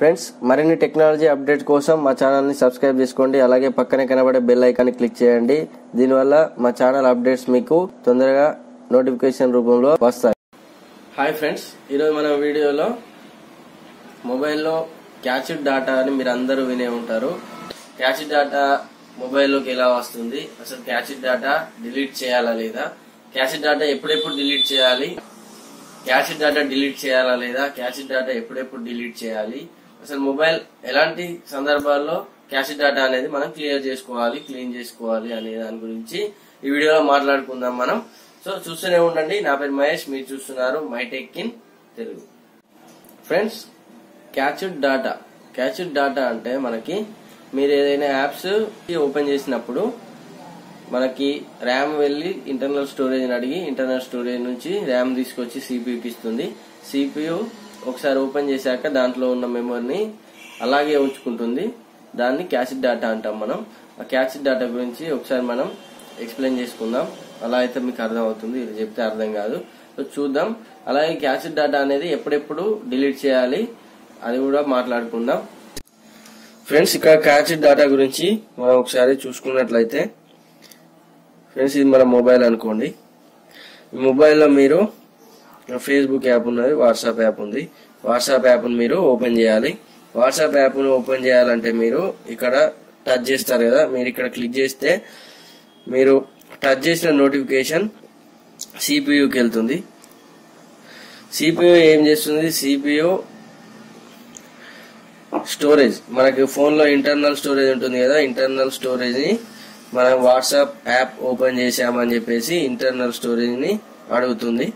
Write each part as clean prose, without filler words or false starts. Friends మరిన్ని technology update కోసం మా ఛానల్ని సబ్స్క్రైబ్ చేసుకోండి. అలాగే పక్కనే కనబడే బెల్ ఐకాన్ని క్లిక్ చేయండి. దీనివల్ల మా ఛానల్ అప్డేట్స్ మీకు తొందరగా నోటిఫికేషన్ రూపంలో వస్తాయి. హాయ్ ఫ్రెండ్స్, ఈరోజు మన వీడియోలో మొబైల్లో క్యాచ్డ్ డాటా అని మీరు అందరూ వినే ఉంటారు. క్యాచ్డ్ డాటా మొబైల్లోకి ఎలా వస్తుంది, అసలు క్యాచ్డ్ డాటా డిలీట్ చేయాలా లేదా, క్యాచ్డ్ డాటా ఎప్పుడెప్పుడు డిలీట్ చేయాలి, క్యాచ్డ్ డాటా డిలీట్ చేయాలా లేదా, క్యాచ్డ్ డాటా ఎప్పుడెప్పుడు డిలీట్ చేయాలి, అసలు మొబైల్ ఎలాంటి సందర్భాల్లో క్యాచ్డ్ డాటా అనేది మనం క్లీన్ చేసుకోవాలి అనే దాని గురించి ఈ వీడియోలో మాట్లాడుకుందాం మనం. సో చూస్తూనే ఉండండి. నా పేరు మహేష్, మీరు చూస్తున్నారు my tech in Telugu. Friends, cached data అంటే మనకి మీరు ఏదైనా యాప్స్ ఓపెన్ చేసినప్పుడు మనకి ర్యామ్ వెళ్ళి ఇంటర్నల్ స్టోరేజ్ ని అడిగి ఇంటర్నల్ స్టోరేజ్ నుంచి ర్యామ్ తీసుకొచ్చి సిపియూకి ఇస్తుంది. సిపియు ఒకసారి ఓపెన్ చేశాక దాంట్లో ఉన్న మెమరీని అలాగే ఉంచుకుంటుంది. దాన్ని క్యాచ్డ్ డాటా అంటాం మనం. ఆ క్యాచ్డ్ డాటా గురించి ఒకసారి మనం ఎక్స్ప్లెయిన్ చేసుకుందాం. అలా అయితే మీకు అర్థం అవుతుంది, ఇది చెప్తే అర్థం కాదు. సో చూద్దాం. అలాగే క్యాచ్డ్ డాటా అనేది ఎప్పుడెప్పుడు డిలీట్ చేయాలి అది కూడా మాట్లాడుకుందాం. ఫ్రెండ్స్, ఇక్కడ క్యాచ్డ్ డాటా గురించి మనం ఒకసారి చూసుకున్నట్లయితే, ఫ్రెండ్స్ ఇది మన మొబైల్ అనుకోండి. మొబైల్లో మీరు ఫేస్బుక్ యాప్ ఉన్నది, వాట్సాప్ యాప్ ఉంది. వాట్సాప్ యాప్ను మీరు ఓపెన్ చేయాలి. వాట్సాప్ యాప్ను ఓపెన్ చేయాలంటే మీరు ఇక్కడ టచ్ చేస్తారు కదా, మీరు ఇక్కడ క్లిక్ చేస్తే మీరు టచ్ చేసిన నోటిఫికేషన్ సిపియూకి వెళ్తుంది. సిపియు ఏం చేస్తుంది, సిపియు స్టోరేజ్ మనకి ఫోన్లో ఇంటర్నల్ స్టోరేజ్ ఉంటుంది కదా, ఇంటర్నల్ స్టోరేజ్ని మనం వాట్సాప్ యాప్ ఓపెన్ చేసామని చెప్పేసి ఇంటర్నల్ స్టోరేజ్ని అడుగుతుంది.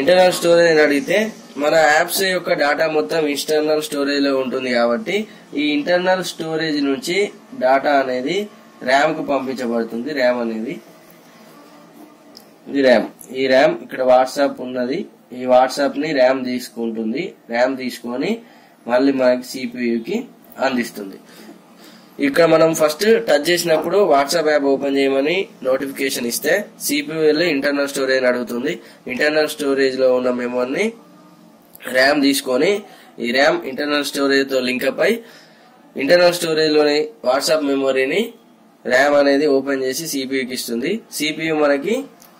ఇంటర్నల్ స్టోరేజ్ అడిగితే మన యాప్స్ యొక్క డేటా మొత్తం ఇంటర్నల్ స్టోరేజ్ లో ఉంటుంది కాబట్టి ఈ ఇంటర్నల్ స్టోరేజ్ నుంచి డేటా అనేది ర్యామ్ కు పంపించబడుతుంది. ర్యామ్ ఇక్కడ వాట్సాప్ ఉన్నది. ఈ వాట్సాప్ ని ర్యామ్ తీసుకుంటుంది. ర్యామ్ తీసుకొని మళ్ళీ మనకి సిపియూకి అందిస్తుంది. ఇక్కడ మనం ఫస్ట్ టచ్ చేసినప్పుడు వాట్సాప్ యాప్ ఓపెన్ చేయమని నోటిఫికేషన్ ఇస్తే సిపియు వెళ్ళి ఇంటర్నల్ స్టోరేజ్ అడుగుతుంది. ఇంటర్నల్ స్టోరేజ్ లో ఉన్న మెమోరీని ర్యామ్ తీసుకొని ఈ ర్యామ్ ఇంటర్నల్ స్టోరేజ్ తో లింకప్ అయి ఇంటర్నల్ స్టోరేజ్ లోని వాట్సాప్ మెమోరీని ర్యామ్ అనేది ఓపెన్ చేసి సిపియుకి ఇస్తుంది. సిపియు మనకి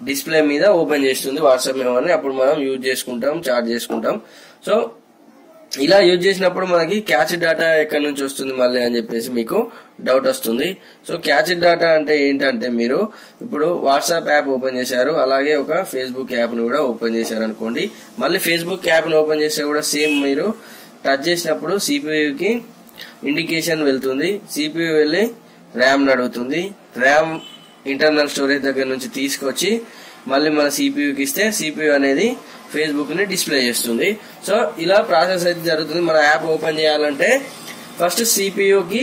డిస్ప్లే మీద ఓపెన్ చేస్తుంది వాట్సాప్ మెమోరీని. అప్పుడు మనం యూజ్ చేసుకుంటాం, చార్జ్ చేసుకుంటాం. సో ఇలా యూజ్ చేసినప్పుడు మనకి క్యాచ్ డాటా ఎక్కడి నుంచి వస్తుంది మళ్ళీ అని చెప్పేసి మీకు డౌట్ వస్తుంది. సో క్యాచ్ డాటా అంటే ఏంటంటే, మీరు ఇప్పుడు వాట్సాప్ యాప్ ఓపెన్ చేశారు, అలాగే ఒక ఫేస్బుక్ యాప్ ని కూడా ఓపెన్ చేశారు అనుకోండి. మళ్ళీ ఫేస్బుక్ యాప్ ని ఓపెన్ చేస్తే కూడా సేమ్ మీరు టచ్ చేసినప్పుడు సిపియూకి ఇండికేషన్ వెళ్తుంది. సిపియు వెళ్ళి ర్యామ్ నడుగుతుంది. ర్యామ్ ఇంటర్నల్ స్టోరేజ్ దగ్గర నుంచి తీసుకొచ్చి మళ్ళీ మన సిపియూకి ఇస్తే సిపియు అనేది ఫేస్బుక్ ని డిస్ప్లే చేస్తుంది. సో ఇలా ప్రాసెస్ అయితే జరుగుతుంది. మన యాప్ ఓపెన్ చేయాలంటే ఫస్ట్ సిపియూకి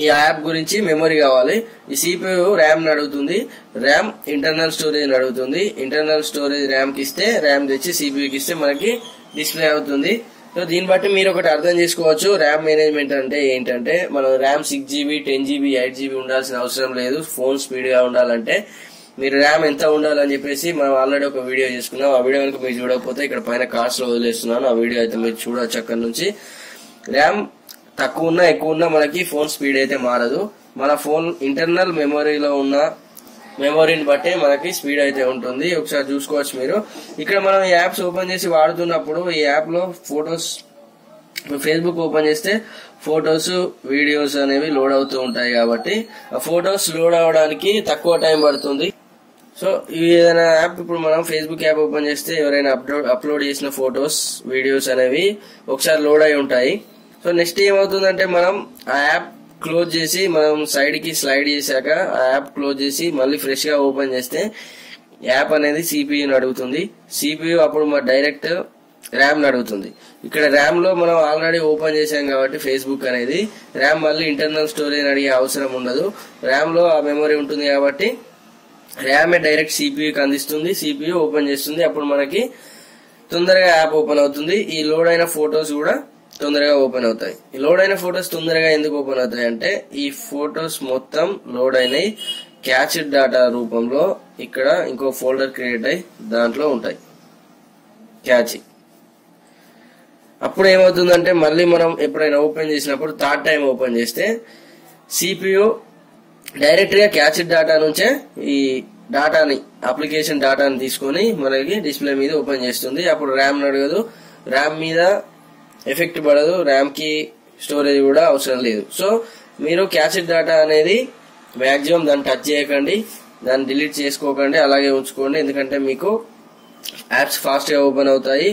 ఈ యాప్ గురించి మెమరీ కావాలి. ఈ సిపియు ర్యామ్ ని అడుగుతుంది, ర్యామ్ ఇంటర్నల్ స్టోరేజ్ ని అడుగుతుంది. ఇంటర్నల్ స్టోరేజ్ ర్యామ్ కి ఇస్తే ర్యామ్ తెచ్చి సిపియూకి ఇస్తే మనకి డిస్ప్లే అవుతుంది. సో దీన్ని బట్టి మీరు ఒకటి అర్థం చేసుకోవచ్చు, ర్యామ్ మేనేజ్మెంట్ అంటే ఏంటంటే మనం ర్యామ్ 6 GB, 10 GB, 8 GB ఉండాల్సిన అవసరం లేదు. ఫోన్ స్పీడ్ గా ఉండాలంటే మీరు ర్యామ్ ఎంత ఉండాలని చెప్పేసి మనం ఆల్రెడీ ఒక వీడియో చేసుకున్నాం. ఆ వీడియో కనుక మీరు చూడకపోతే ఇక్కడ పైన కార్డ్స్ లో వదిలేస్తున్నాను, ఆ వీడియో అయితే మీరు చూడవచ్చు. అక్కడ నుంచి ర్యామ్ తక్కువ ఉన్నా ఎక్కువ ఉన్నా మనకి ఫోన్ స్పీడ్ అయితే మారదు. మన ఫోన్ ఇంటర్నల్ మెమరీలో ఉన్న మెమరీని బట్టే మనకి స్పీడ్ అయితే ఉంటుంది. ఒకసారి చూసుకోవచ్చు మీరు. ఇక్కడ మనం యాప్స్ ఓపెన్ చేసి వాడుతున్నప్పుడు ఈ యాప్ లో ఫొటోస్, ఫేస్బుక్ ఓపెన్ చేస్తే ఫొటోస్, వీడియోస్ అనేవి లోడ్ అవుతూ ఉంటాయి కాబట్టి ఆ ఫొటోస్ లోడ్ అవడానికి తక్కువ టైం పడుతుంది. సో ఏదైనా యాప్ ఇప్పుడు మనం ఫేస్బుక్ యాప్ ఓపెన్ చేస్తే ఎవరైనా అప్లోడ్ చేసిన ఫొటోస్, వీడియోస్ అనేవి ఒకసారి లోడ్ అయి ఉంటాయి. సో నెక్స్ట్ ఏమవుతుందంటే మనం ఆ యాప్ క్లోజ్ చేసి మనం సైడ్ కి స్లైడ్ చేశాక ఆ యాప్ క్లోజ్ చేసి మళ్ళీ ఫ్రెష్ గా ఓపెన్ చేస్తే యాప్ అనేది సిపియుని అడుగుతుంది. సిపియు అప్పుడు మన డైరెక్ట్ ర్యామ్ అడుగుతుంది. ఇక్కడ ర్యామ్ లో మనం ఆల్రెడీ ఓపెన్ చేసాం కాబట్టి ఫేస్బుక్ అనేది ర్యామ్ మళ్ళీ ఇంటర్నల్ స్టోరేజ్ అడిగే అవసరం ఉండదు. ర్యామ్ లో ఆ మెమరీ ఉంటుంది కాబట్టి ర్యామే డైరెక్ట్ సిపియుకి అందిస్తుంది. సిపియు ఓపెన్ చేస్తుంది. అప్పుడు మనకి తొందరగా యాప్ ఓపెన్ అవుతుంది. ఈ లోడ్ అయిన ఫొటోస్ కూడా తొందరగా ఓపెన్ అవుతాయి. ఈ లోడ్ అయిన ఫొటోస్ తొందరగా ఎందుకు ఓపెన్ అవుతాయి అంటే ఈ ఫొటోస్ మొత్తం లోడ్ అయినాయి క్యాచ్డ్ డాటా రూపంలో ఇక్కడ ఇంకో ఫోల్డర్ క్రియేట్ అయ్యి దాంట్లో ఉంటాయి క్యాచ్. ఆ అప్పుడు ఏమవుతుందంటే మళ్ళీ మనం ఎప్పుడైనా ఓపెన్ చేసినప్పుడు థర్డ్ టైం ఓపెన్ చేస్తే సిపియు డైరెక్ట్ గా క్యాచ్డ్ డేటా నుంచే ఈ డేటాని అప్లికేషన్ డేటాని తీసుకొని మనకి డిస్ప్లే మీద ఓపెన్ చేస్తుంది. అప్పుడు ర్యామ్ అడగదు, ర్యామ్ మీద ఎఫెక్ట్ పడదు, ర్యామ్ కి స్టోరేజ్ కూడా అవసరం లేదు. సో మీరు క్యాచ్డ్ డేటా అనేది మాక్సిమం దాన్ని టచ్ చేయకండి, దాన్ని డిలీట్ చేసుకోకండి, అలాగే ఉంచుకోండి. ఎందుకంటే మీకు యాప్స్ ఫాస్ట్ గా ఓపెన్ అవుతాయి,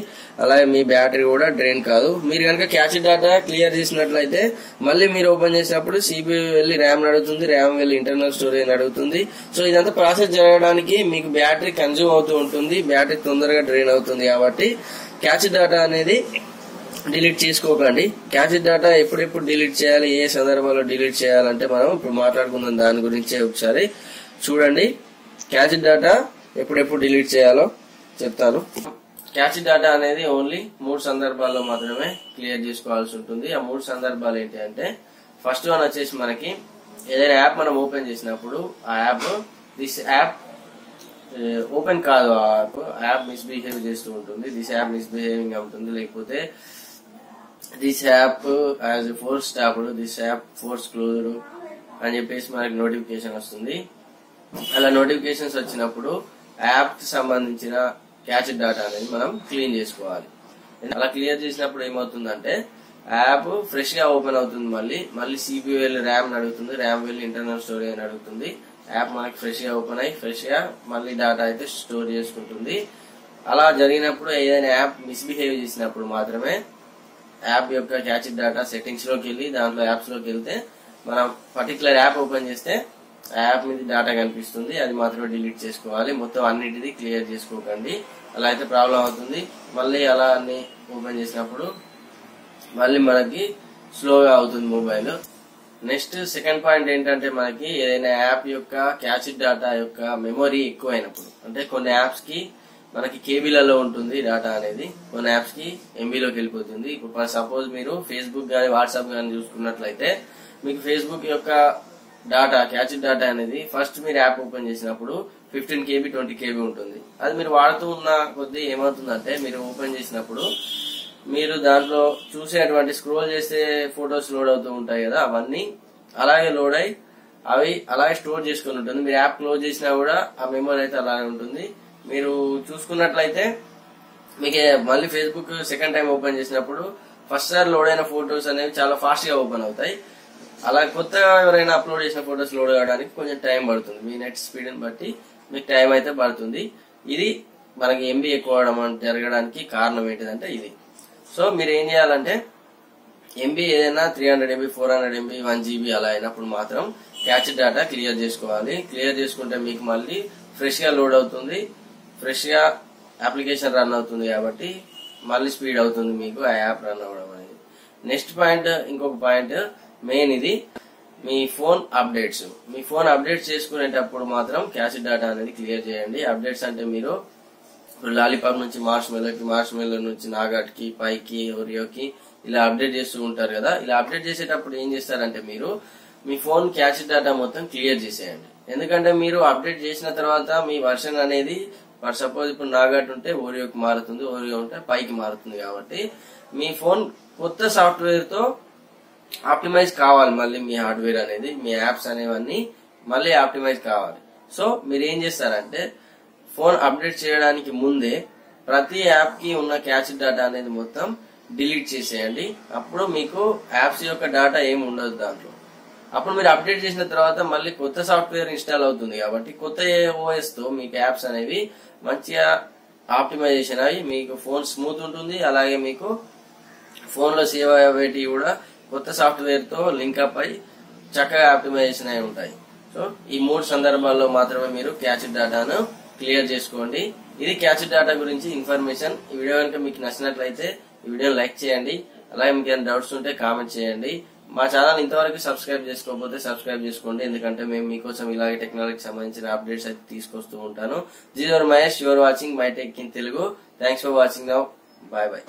అలాగే మీ బ్యాటరీ కూడా డ్రైన్ కాదు. మీరు కనుక క్యాచ్డ్ డేటా క్లియర్ చేసినట్లయితే మళ్ళీ మీరు ఓపెన్ చేసినప్పుడు సిపియు వెళ్ళి ర్యామ్ అడుగుతుంది, ర్యామ్ వెళ్ళి ఇంటర్నల్ స్టోరేజ్ అడుగుతుంది. సో ఇదంతా ప్రాసెస్ జరగడానికి మీకు బ్యాటరీ కన్జ్యూమ్ అవుతూ ఉంటుంది, బ్యాటరీ తొందరగా డ్రైన్ అవుతుంది. కాబట్టి క్యాచ్డ్ డేటా అనేది డిలీట్ చేసుకోకండి. క్యాచ్డ్ డేటా ఎప్పుడెప్పుడు డిలీట్ చేయాలి, ఏ సందర్భాల్లో డిలీట్ చేయాలంటే మనం ఇప్పుడు మాట్లాడుకుందాం, దాని గురించే ఒకసారి చూడండి. క్యాచ్డ్ డేటా ఎప్పుడెప్పుడు డిలీట్ చేయాలో చెప్తాను. క్యాచ్డ్ డేటా అనేది ఓన్లీ 3 సందర్భాల్లో మాత్రమే క్లియర్ చేసుకోవాల్సి ఉంటుంది. ఆ 3 సందర్భాలు ఏంటి అంటే, ఫస్ట్ వన్ వచ్చేసి మనకి ఏదైనా యాప్ మనం ఓపెన్ చేసినప్పుడు ఆ యాప్ దిస్ యాప్ ఓపెన్ కాదు, ఆ యాప్ మిస్బిహేవ్ చేస్తూ ఉంటుంది, దిస్ యాప్ మిస్బిహేవింగ్ అవుతుంది. లేకపోతే this app has force stopped, this app force closed అని చెప్పేసి మనకి నోటిఫికేషన్ వస్తుంది. అలా నోటిఫికేషన్స్ వచ్చినప్పుడు యాప్ కి సంబంధించిన క్యాచ్ డేటా అనేది మనం క్లీన్ చేసుకోవాలి. అలా క్లియర్ చేసినప్పుడు ఏమవుతుందంటే యాప్ ఫ్రెష్ గా ఓపెన్ అవుతుంది, మళ్ళీ సిపియు వెళ్ళి ర్యామ్ అడుగుతుంది, ర్యామ్ వెళ్ళి ఇంటర్నల్ స్టోరేజ్ అని అడుగుతుంది. యాప్ మనకి ఫ్రెష్ గా ఓపెన్ అయ్యి ఫ్రెష్ గా మళ్ళీ డేటా అయితే స్టోర్ చేసుకుంటుంది. అలా జరిగినప్పుడు ఏదైనా యాప్ మిస్బిహేవ్ చేసినప్పుడు మాత్రమే యాప్ యొక్క క్యాచ్ డేటా సెట్టింగ్స్ లోకి వెళ్ళి దాంట్లో యాప్స్ లోకి వెళ్తే మనం పర్టికులర్ యాప్ ఓపెన్ చేస్తే యాప్ మీద డేటా కనిపిస్తుంది, అది మాత్రమే డిలీట్ చేసుకోవాలి. మొత్తం అన్నిటిది క్లియర్ చేసుకోకండి, అలా అయితే ప్రాబ్లం అవుతుంది. మళ్ళీ అలా అన్ని ఓపెన్ చేసినప్పుడు మళ్ళీ మనకి స్లోగా అవుతుంది మొబైల్. నెక్స్ట్ సెకండ్ పాయింట్ ఏంటంటే మనకి ఏదైనా యాప్ యొక్క క్యాచ్ డేటా యొక్క మెమొరీ ఎక్కువైనప్పుడు, అంటే కొన్ని యాప్స్ కి మనకి కేబీలలో ఉంటుంది డేటా అనేది, కొన్ని యాప్స్ కి ఎంబీలోకి వెళ్ళిపోతుంది. ఇప్పుడు సపోజ్ మీరు ఫేస్బుక్ గానీ వాట్సాప్ గానీ చూసుకున్నట్లయితే మీకు ఫేస్బుక్ యొక్క డేటా క్యాచ్ డేటా అనేది ఫస్ట్ మీరు యాప్ ఓపెన్ చేసినప్పుడు 15 KB 20 KB ఉంటుంది. అది మీరు వాడుతూ ఉన్న కొద్దీ ఏమవుతుందంటే మీరు ఓపెన్ చేసినప్పుడు మీరు దాంట్లో చూసేటువంటి స్క్రోల్ చేసే ఫొటోస్ లోడ్ అవుతూ ఉంటాయి కదా, అవన్నీ అలాగే లోడ్ అయ్యి అవి అలాగే స్టోర్ చేసుకుని ఉంటుంది. మీరు యాప్ క్లోజ్ చేసినా కూడా ఆ మెమరీ అయితే అలాగే ఉంటుంది. మీరు చూసుకున్నట్లయితే మీకు మళ్ళీ ఫేస్బుక్ సెకండ్ టైం ఓపెన్ చేసినప్పుడు ఫస్ట్ సార్ లోడ్ అయిన ఫొటోస్ అనేవి చాలా ఫాస్ట్ గా ఓపెన్ అవుతాయి. అలా కొత్తగా ఎవరైనా అప్లోడ్ చేసిన ఫొటోస్ లోడ్ అవ్వడానికి కొంచెం టైం పడుతుంది. మీ నెట్ స్పీడ్ ని బట్టి మీకు టైం అయితే పడుతుంది. ఇది మనకి ఎంబీ ఎక్కువ అవడం జరగడానికి కారణం ఏంటిదంటే ఇది. సో మీరు ఏం చేయాలంటే ఎంబీ ఏదైనా 300 MB 400 MB 1 GB అలా అయినప్పుడు మాత్రం క్యాచ్ డేటా క్లియర్ చేసుకోవాలి. క్లియర్ చేసుకుంటే మీకు మళ్ళీ ఫ్రెష్ గా లోడ్ అవుతుంది, ఫ్రెష్ గా అప్లికేషన్ రన్ అవుతుంది, కాబట్టి మళ్ళీ స్పీడ్ అవుతుంది మీకు ఆ యాప్ రన్ అవ్వడం అనేది. నెక్స్ట్ పాయింట్, ఇంకొక పాయింట్ మెయిన్ ఇది, మీ ఫోన్ అప్డేట్స్. మీ ఫోన్ అప్డేట్స్ చేసుకునేటప్పుడు మాత్రం క్యాచ్ డేటా అనేది క్లియర్ చేయండి. అప్డేట్స్ అంటే మీరు లాలీపాప్ నుంచి మార్ష్మెల్లోకి, మార్ష్మెల్లో నుంచి నాగాట్కి, పైకి, ఓరియోకి ఇలా అప్డేట్ చేస్తూ ఉంటారు కదా. ఇలా అప్డేట్ చేసేటప్పుడు ఏం చేస్తారంటే మీరు మీ ఫోన్ క్యాచ్ డేటా మొత్తం క్లియర్ చేసేయండి. ఎందుకంటే మీరు అప్డేట్ చేసిన తర్వాత మీ వర్షన్ అనేది సపోజ్ ఇప్పుడు నాగాట్ ఉంటే ఓరియోకి మారుతుంది, ఓరియో ఉంటే పైకి మారుతుంది. కాబట్టి మీ ఫోన్ కొత్త సాఫ్ట్వేర్ తో ఆప్టిమైజ్ కావాలి, మళ్ళీ మీ హార్డ్వేర్ అనేది మీ యాప్స్ అనేవన్నీ మళ్ళీ ఆప్టిమైజ్ కావాలి. సో మీరు ఏం చేస్తారంటే ఫోన్ అప్డేట్ చేయడానికి ముందే ప్రతి యాప్ కి ఉన్న క్యాచ్ డేటా అనేది మొత్తం డిలీట్ చేసేయండి. అప్పుడు మీకు యాప్స్ యొక్క డేటా ఏమి ఉండదు దాంట్లో. అప్పుడు మీరు అప్డేట్ చేసిన తర్వాత మళ్ళీ కొత్త సాఫ్ట్వేర్ ఇన్స్టాల్ అవుతుంది, కాబట్టి కొత్త ఓఎస్ తో మీకు యాప్స్ అనేవి మంచిగా ఆప్టిమైజేషన్ అవి మీకు ఫోన్ స్మూత్ ఉంటుంది. అలాగే మీకు ఫోన్ లో సేవ్ అయ్యేవి కూడా కొత్త సాఫ్ట్వేర్ తో లింకప్ అయి చక్కగా ఆప్టిమైజేషన్ అయి ఉంటాయి. సో ఈ 3 సందర్భాల్లో మాత్రమే మీరు క్యాచ్ డేటాను క్లియర్ చేసుకోండి. ఇది క్యాచ్ డేటా గురించి ఇన్ఫర్మేషన్. ఈ వీడియో కనుక మీకు నచ్చినట్లయితే ఈ వీడియో లైక్ చేయండి, అలాగే మీకు ఏమైనా డౌట్స్ ఉంటే కామెంట్ చేయండి. మా ఛానల్ ఇంతవరకు సబ్స్క్రైబ్ చేసుకోకపోతే సబ్స్క్రైబ్ చేసుకోండి, ఎందుకంటే మేము మీకోసం ఇలాగే టెక్నాలజీకి సంబంధించిన అప్డేట్స్ అయితే తీసుకొస్తూ ఉంటాను. This your Mahesh, you're watching my tech in Telugu. Thanks for watching now, bye bye.